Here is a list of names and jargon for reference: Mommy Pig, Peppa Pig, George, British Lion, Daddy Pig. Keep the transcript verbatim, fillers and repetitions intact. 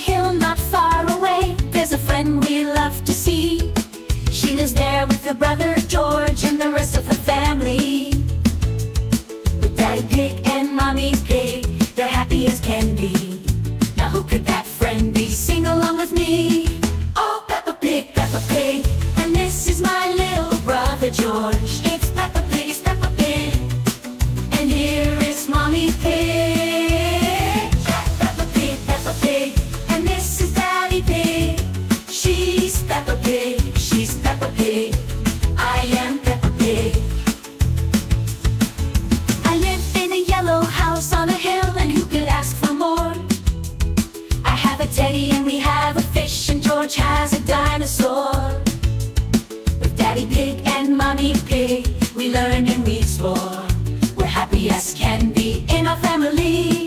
hill not far away, there's a friend we love to see. She lives there with her brother George and the rest of the family. With Daddy Pig and Mommy Pig, they're happy as can be. Now who could that friend be? Sing along with me. Oh, Peppa Pig, Peppa Pig, and this is my little brother George. It's Peppa Pig, it's Peppa Pig, and here is Mommy Pig. I am Peppa Pig. I live in a yellow house on a hill, and who could ask for more? I have a teddy and we have a fish, and George has a dinosaur. With Daddy Pig and Mommy Pig, we learn and we explore. We're happy as can be in our family.